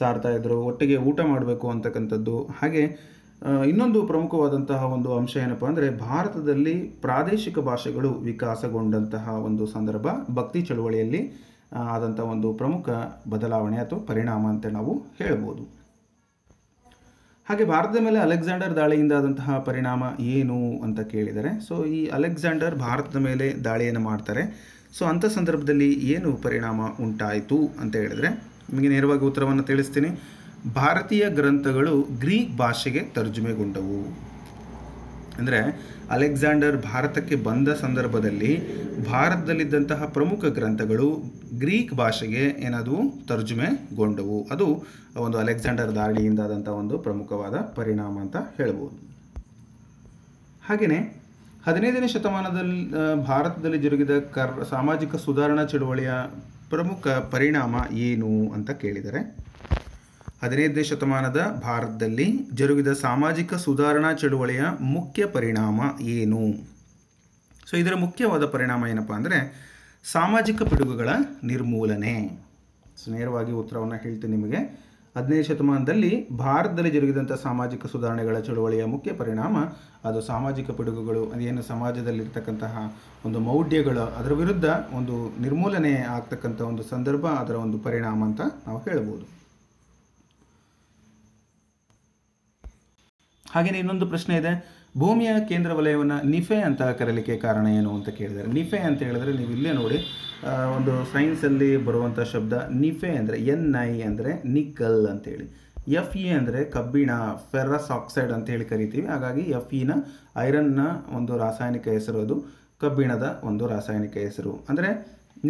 ಸಾರ್ತಾ ಇದ್ದರು, ಒಟ್ಟಿಗೆ ಊಟ ಮಾಡಬೇಕು ಅಂತಕ್ಕಂಥದ್ದು. ಹಾಗೆ ಇನ್ನೊಂದು ಪ್ರಮುಖವಾದಂತಹ ಒಂದು ಅಂಶ ಏನಪ್ಪ ಅಂದರೆ, ಭಾರತದಲ್ಲಿ ಪ್ರಾದೇಶಿಕ ಭಾಷೆಗಳು ವಿಕಾಸಗೊಂಡಂತಹ ಒಂದು ಸಂದರ್ಭ ಭಕ್ತಿ ಚಳುವಳಿಯಲ್ಲಿ ಆದಂಥ ಒಂದು ಪ್ರಮುಖ ಬದಲಾವಣೆ ಅಥವಾ ಪರಿಣಾಮ ಅಂತ ನಾವು ಹೇಳ್ಬೋದು. ಹಾಗೆ ಭಾರತದ ಮೇಲೆ ಅಲೆಕ್ಸಾಂಡರ್ ದಾಳಿಯಿಂದ ಆದಂತಹ ಪರಿಣಾಮ ಏನು ಅಂತ ಕೇಳಿದರೆ, ಸೊ ಈ ಅಲೆಕ್ಸಾಂಡರ್ ಭಾರತದ ಮೇಲೆ ದಾಳಿಯನ್ನು ಮಾಡ್ತಾರೆ. ಸೊ ಅಂಥ ಸಂದರ್ಭದಲ್ಲಿ ಏನು ಪರಿಣಾಮ ಉಂಟಾಯಿತು ಅಂತ ಹೇಳಿದರೆ, ನಿಮಗೆ ನೇರವಾಗಿ ಉತ್ತರವನ್ನು ತಿಳಿಸ್ತೀನಿ. ಭಾರತೀಯ ಗ್ರಂಥಗಳು ಗ್ರೀಕ್ ಭಾಷೆಗೆ ತರ್ಜುಮೆಗೊಂಡವು. ಅಂದರೆ ಅಲೆಕ್ಸಾಂಡರ್ ಭಾರತಕ್ಕೆ ಬಂದ ಸಂದರ್ಭದಲ್ಲಿ ಭಾರತದಲ್ಲಿದ್ದಂತಹ ಪ್ರಮುಖ ಗ್ರಂಥಗಳು ಗ್ರೀಕ್ ಭಾಷೆಗೆ ಏನಾದವು ತರ್ಜುಮೆಗೊಂಡವು. ಅದು ಒಂದು ಅಲೆಕ್ಸಾಂಡರ್ ದಾಳಿಯಿಂದಾದಂಥ ಒಂದು ಪ್ರಮುಖವಾದ ಪರಿಣಾಮ ಅಂತ ಹೇಳ್ಬೋದು. ಹಾಗೆಯೇ 15ನೇ ಶತಮಾನದಲ್ಲಿ ಭಾರತದಲ್ಲಿ ಜರುಗಿದ ಸಾಮಾಜಿಕ ಸುಧಾರಣಾ ಚಳುವಳಿಯ ಪ್ರಮುಖ ಪರಿಣಾಮ ಏನು ಅಂತ ಕೇಳಿದರೆ, 15ನೇ ಶತಮಾನದ ಭಾರತದಲ್ಲಿ ಜರುಗಿದ ಸಾಮಾಜಿಕ ಸುಧಾರಣಾ ಚಳುವಳಿಯ ಮುಖ್ಯ ಪರಿಣಾಮ ಏನು? ಸೊ ಇದರ ಮುಖ್ಯವಾದ ಪರಿಣಾಮ ಏನಪ್ಪ ಅಂದರೆ ಸಾಮಾಜಿಕ ಪಿಡುಗುಗಳ ನಿರ್ಮೂಲನೆ. ಸೊ ನೇರವಾಗಿ ಉತ್ತರವನ್ನು ಹೇಳ್ತೀನಿ ನಿಮಗೆ. 15ನೇ ಶತಮಾನದಲ್ಲಿ ಭಾರತದಲ್ಲಿ ಜರುಗಿದಂಥ ಸಾಮಾಜಿಕ ಸುಧಾರಣೆಗಳ ಚಳುವಳಿಯ ಮುಖ್ಯ ಪರಿಣಾಮ ಅದು ಸಾಮಾಜಿಕ ಪಿಡುಗುಗಳು, ಅದೇನು ಸಮಾಜದಲ್ಲಿರ್ತಕ್ಕಂತಹ ಒಂದು ಮೌಢ್ಯಗಳು, ಅದರ ವಿರುದ್ಧ ಒಂದು ನಿರ್ಮೂಲನೆ ಆಗ್ತಕ್ಕಂಥ ಒಂದು ಸಂದರ್ಭ, ಅದರ ಒಂದು ಪರಿಣಾಮ ಅಂತ ನಾವು ಹೇಳ್ಬೋದು. ಹಾಗೆಯೇ ಇನ್ನೊಂದು ಪ್ರಶ್ನೆ ಇದೆ, ಭೂಮಿಯ ಕೇಂದ್ರ ವಲಯವನ್ನು ನಿಫೆ ಅಂತ ಕರೆಯಲಿಕ್ಕೆ ಕಾರಣ ಏನು ಅಂತ ಕೇಳಿದರೆ, ನಿಫೆ ಅಂತ ಹೇಳಿದ್ರೆ ನೀವು ಇಲ್ಲೇ ನೋಡಿ ಒಂದು ಸೈನ್ಸಲ್ಲಿ ಬರುವಂಥ ಶಬ್ದ ನಿಫೆ ಅಂದರೆ NI ಅಂದರೆ ನಿಕ್ಕಲ್ ಅಂತೇಳಿ, FE ಅಂದರೆ ಕಬ್ಬಿಣ, ಫೆರಸ್ ಆಕ್ಸೈಡ್ ಅಂತೇಳಿ ಕರಿತೀವಿ. ಹಾಗಾಗಿ FEನ ಐರನ್ನ ಒಂದು ರಾಸಾಯನಿಕ ಹೆಸರು, ಅದು ಕಬ್ಬಿಣದ ಒಂದು ರಾಸಾಯನಿಕ ಹೆಸರು. ಅಂದರೆ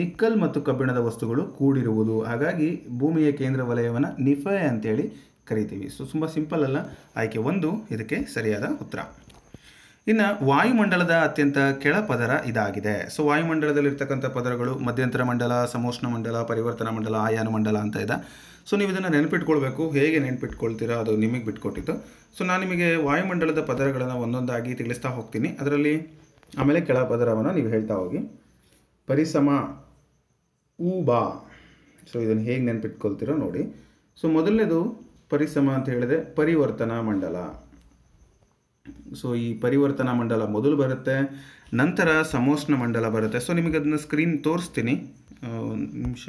ನಿಕ್ಕಲ್ ಮತ್ತು ಕಬ್ಬಿಣದ ವಸ್ತುಗಳು ಕೂಡಿರುವುದು, ಹಾಗಾಗಿ ಭೂಮಿಯ ಕೇಂದ್ರ ವಲಯವನ್ನು ನಿಫೆ ಅಂತೇಳಿ ಕರಿತೀವಿ. ಸೊ ತುಂಬ ಸಿಂಪಲ್ ಅಲ್ಲ, ಆಯ್ಕೆ ಒಂದು ಇದಕ್ಕೆ ಸರಿಯಾದ ಉತ್ತರ. ಇನ್ನು ವಾಯುಮಂಡಲದ ಅತ್ಯಂತ ಕೆಳ ಪದರ ಇದಾಗಿದೆ. ಸೊ ವಾಯುಮಂಡಲದಲ್ಲಿರ್ತಕ್ಕಂಥ ಪದರಗಳು ಮಧ್ಯಂತರ ಮಂಡಲ, ಸಮೋಷ್ಣ ಮಂಡಲ, ಪರಿವರ್ತನಾ ಮಂಡಲ, ಆಯಾನ ಮಂಡಲ ಅಂತ ಇದೆ. ಸೊ ನೀವು ಇದನ್ನು ನೆನಪಿಟ್ಕೊಳ್ಬೇಕು. ಹೇಗೆ ನೆನಪಿಟ್ಕೊಳ್ತೀರಾ ಅದು ನಿಮಗೆ ಬಿಟ್ಕೊಟ್ಟಿತ್ತು. ಸೊ ನಾನು ನಿಮಗೆ ವಾಯುಮಂಡಲದ ಪದರಗಳನ್ನು ಒಂದೊಂದಾಗಿ ತಿಳಿಸ್ತಾ ಹೋಗ್ತೀನಿ, ಅದರಲ್ಲಿ ಆಮೇಲೆ ಕೆಳ ಪದರವನ್ನು ನೀವು ಹೇಳ್ತಾ ಹೋಗಿ. ಪರಿಸಮ, ಉಬಾ. ಸೊ ಇದನ್ನು ಹೇಗೆ ನೆನಪಿಟ್ಕೊಳ್ತೀರೋ ನೋಡಿ. ಸೊ ಮೊದಲನೇದು ಪರಿಸಮ ಅಂತ ಹೇಳಿದೆ, ಪರಿವರ್ತನಾ ಮಂಡಲ. ಸೊ ಈ ಪರಿವರ್ತನಾ ಮಂಡಲ ಮೊದಲು ಬರುತ್ತೆ, ನಂತರ ಸಮೋಷ್ಣ ಮಂಡಲ ಬರುತ್ತೆ. ಸೊ ನಿಮಗೆ ಅದನ್ನು ಸ್ಕ್ರೀನ್ ತೋರಿಸ್ತೀನಿ ಒಂದು ನಿಮಿಷ.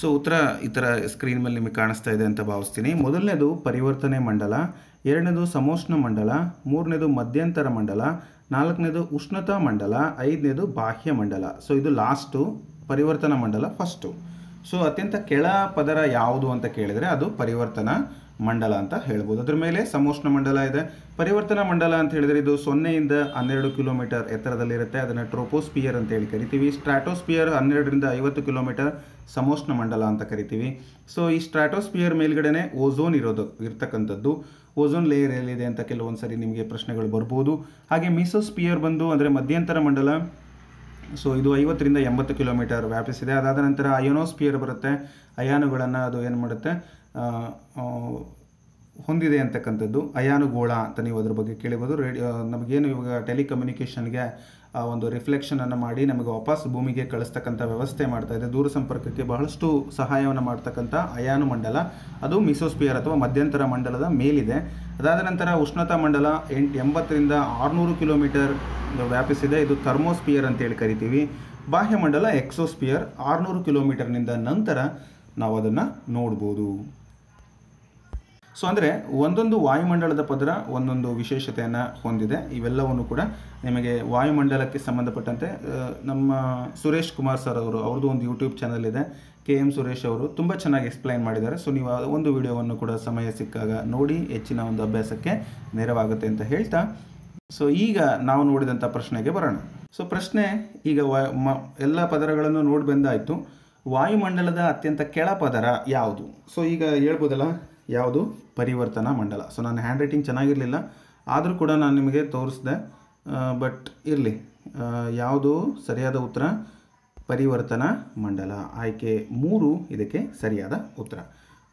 ಸೊ ಉತ್ತರ ಈ ಥರ ಸ್ಕ್ರೀನ್ ಮೇಲೆ ನಿಮಗೆ ಕಾಣಿಸ್ತಾ ಇದೆ ಅಂತ ಭಾವಿಸ್ತೀನಿ. ಮೊದಲನೇದು ಪರಿವರ್ತನೆ ಮಂಡಲ, ಎರಡನೇದು ಸಮೋಷ್ಣ ಮಂಡಲ, ಮೂರನೇದು ಮಧ್ಯಂತರ ಮಂಡಲ, ನಾಲ್ಕನೇದು ಉಷ್ಣತಾ ಮಂಡಲ, ಐದನೇದು ಬಾಹ್ಯ ಮಂಡಲ. ಸೊ ಇದು ಲಾಸ್ಟು ಪರಿವರ್ತನಾ ಮಂಡಲ ಫಸ್ಟು. ಸೊ ಅತ್ಯಂತ ಕೆಳ ಪದರ ಯಾವುದು ಅಂತ ಕೇಳಿದರೆ ಅದು ಪರಿವರ್ತನಾ ಮಂಡಲ ಅಂತ ಹೇಳ್ಬೋದು. ಅದ್ರ ಮೇಲೆ ಸಮೋಷ್ಣ ಮಂಡಲ ಇದೆ. ಪರಿವರ್ತನಾ ಮಂಡಲ ಅಂತ ಹೇಳಿದರೆ ಇದು 0 ಇಂದ 12 ಕಿಲೋಮೀಟರ್ ಎತ್ತರದಲ್ಲಿರುತ್ತೆ, ಅದನ್ನು ಟ್ರೋಪೋಸ್ಪಿಯರ್ ಅಂತೇಳಿ ಕರಿತೀವಿ. ಸ್ಟ್ರಾಟೋಸ್ಪಿಯರ್ 12 ರಿಂದ 50 ಕಿಲೋಮೀಟರ್ ಸಮೋಷ್ಣ ಮಂಡಲ ಅಂತ ಕರಿತೀವಿ. ಸೊ ಈ ಸ್ಟ್ರಾಟೋಸ್ಪಿಯರ್ ಮೇಲ್ಗಡೆನೆ ಓಝೋನ್ ಇರ್ತಕ್ಕಂಥದ್ದು. ಓಝೋನ್ ಲೇಯರ್ ಎಲ್ಲಿದೆ ಅಂತ ಕೆಲವೊಂದು ಸರಿ ನಿಮಗೆ ಪ್ರಶ್ನೆಗಳು ಬರ್ಬೋದು. ಹಾಗೆ ಮಿಸೋಸ್ಪಿಯರ್ ಬಂದು ಅಂದರೆ ಮಧ್ಯಂತರ ಮಂಡಲ. ಸೊ ಇದು 50 ರಿಂದ 80 ಕಿಲೋಮೀಟರ್ ವ್ಯಾಪಿಸಿದೆ. ಅದಾದ ನಂತರ ಅಯೋನೋಸ್ಪಿಯರ್ ಬರುತ್ತೆ, ಅಯಾನುಗಳನ್ನು ಅದು ಏನು ಮಾಡುತ್ತೆ ಹೊಂದಿದೆ ಅಂತಕ್ಕಂಥದ್ದು, ಅಯಾನುಗೋಳ ಅಂತ ನೀವು ಅದ್ರ ಬಗ್ಗೆ ಕೇಳಿಬೋದು. ರೇಡಿಯೋ ನಮಗೇನು ಇವಾಗ ಟೆಲಿಕಮ್ಯುನಿಕೇಷನ್ಗೆ ಒಂದು ರಿಫ್ಲೆಕ್ಷನನ್ನು ಮಾಡಿ ನಮಗೆ ವಾಪಸ್ ಭೂಮಿಗೆ ಕಳಿಸ್ತಕ್ಕಂಥ ವ್ಯವಸ್ಥೆ ಮಾಡ್ತಾಯಿದೆ, ದೂರ ಸಂಪರ್ಕಕ್ಕೆ ಬಹಳಷ್ಟು ಸಹಾಯವನ್ನು ಮಾಡ್ತಕ್ಕಂಥ ಅಯಾನು ಮಂಡಲ, ಅದು ಮಿಸೋಸ್ಪಿಯರ್ ಅಥವಾ ಮಧ್ಯಂತರ ಮಂಡಲದ ಮೇಲಿದೆ. ಅದಾದ ನಂತರ ಉಷ್ಣತಾ ಮಂಡಲ 880 ರಿಂದ 600 ಕಿಲೋಮೀಟರ್ ವ್ಯಾಪಿಸಿದೆ, ಇದು ಥರ್ಮೋಸ್ಪಿಯರ್ ಅಂತೇಳಿ ಕರಿತೀವಿ. ಬಾಹ್ಯ ಮಂಡಲ ಎಕ್ಸೋಸ್ಪಿಯರ್ 600 ಕಿಲೋಮೀಟರ್ನಿಂದ ನಂತರ ನಾವು ಅದನ್ನು ನೋಡ್ಬೋದು. ಸೊ ಅಂದರೆ ಒಂದೊಂದು ವಾಯುಮಂಡಲದ ಪದರ ಒಂದೊಂದು ವಿಶೇಷತೆಯನ್ನು ಹೊಂದಿದೆ. ಇವೆಲ್ಲವನ್ನು ಕೂಡ ನಿಮಗೆ ವಾಯುಮಂಡಲಕ್ಕೆ ಸಂಬಂಧಪಟ್ಟಂತೆ ನಮ್ಮ ಸುರೇಶ್ ಕುಮಾರ್ ಸರ್ ಅವರು, ಅವ್ರದ್ದು ಒಂದು ಯೂಟ್ಯೂಬ್ ಚಾನಲ್ ಇದೆ KM ಸುರೇಶ್ ಅವರು, ತುಂಬ ಚೆನ್ನಾಗಿ ಎಕ್ಸ್ಪ್ಲೈನ್ ಮಾಡಿದ್ದಾರೆ. ಸೊ ನೀವು ಒಂದು ವಿಡಿಯೋವನ್ನು ಕೂಡ ಸಮಯ ಸಿಕ್ಕಾಗ ನೋಡಿ, ಹೆಚ್ಚಿನ ಒಂದು ಅಭ್ಯಾಸಕ್ಕೆ ನೆರವಾಗುತ್ತೆ ಅಂತ ಹೇಳ್ತಾ, ಸೊ ಈಗ ನಾವು ನೋಡಿದಂಥ ಪ್ರಶ್ನೆಗೆ ಬರೋಣ. ಸೊ ಪ್ರಶ್ನೆ ಈಗ ಎಲ್ಲ ಪದರಗಳನ್ನು ನೋಡಿ ಬಂದಾಯಿತು, ವಾಯುಮಂಡಲದ ಅತ್ಯಂತ ಕೆಳ ಪದರ ಯಾವುದು? ಸೊ ಈಗ ಹೇಳ್ಬೋದಲ್ಲ ಯಾವುದು, ಪರಿವರ್ತನಾ ಮಂಡಲ. ಸೊ ನಾನು ಹ್ಯಾಂಡ್ ರೈಟಿಂಗ್ ಚೆನ್ನಾಗಿರಲಿಲ್ಲ, ಆದರೂ ಕೂಡ ನಾನು ನಿಮಗೆ ತೋರಿಸಿದೆ. बट इरली यावुदु सरियाद उत्तर परिवर्तना मंडल आय्के मूरु इदक्के सरियाद उत्तर।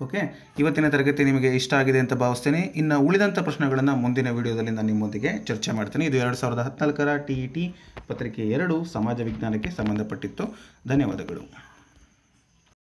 ओके ಇವತ್ತಿನ ತರಗತಿ ನಿಮಗೆ ಇಷ್ಟ ಆಗಿದೆ ಅಂತ ಭಾವಿಸುತ್ತೇನೆ। ಇನ್ನು ಉಳಿದಂತ ಪ್ರಶ್ನೆಗಳನ್ನು ಮುಂದಿನ ವಿಡಿಯೋದಲ್ಲಿ ನಾನು ನಿಮ್ಮೊಂದಿಗೆ ಚರ್ಚೆ ಮಾಡ್ತೀನಿ। ಇದು 2014ರ ಟಿಇಟಿ ಪತ್ರಿಕೆ 2 ಸಮಾಜ ವಿಜ್ಞಾನಕ್ಕೆ ಸಂಬಂಧಪಟ್ಟಿತ್ತು। ಧನ್ಯವಾದಗಳು।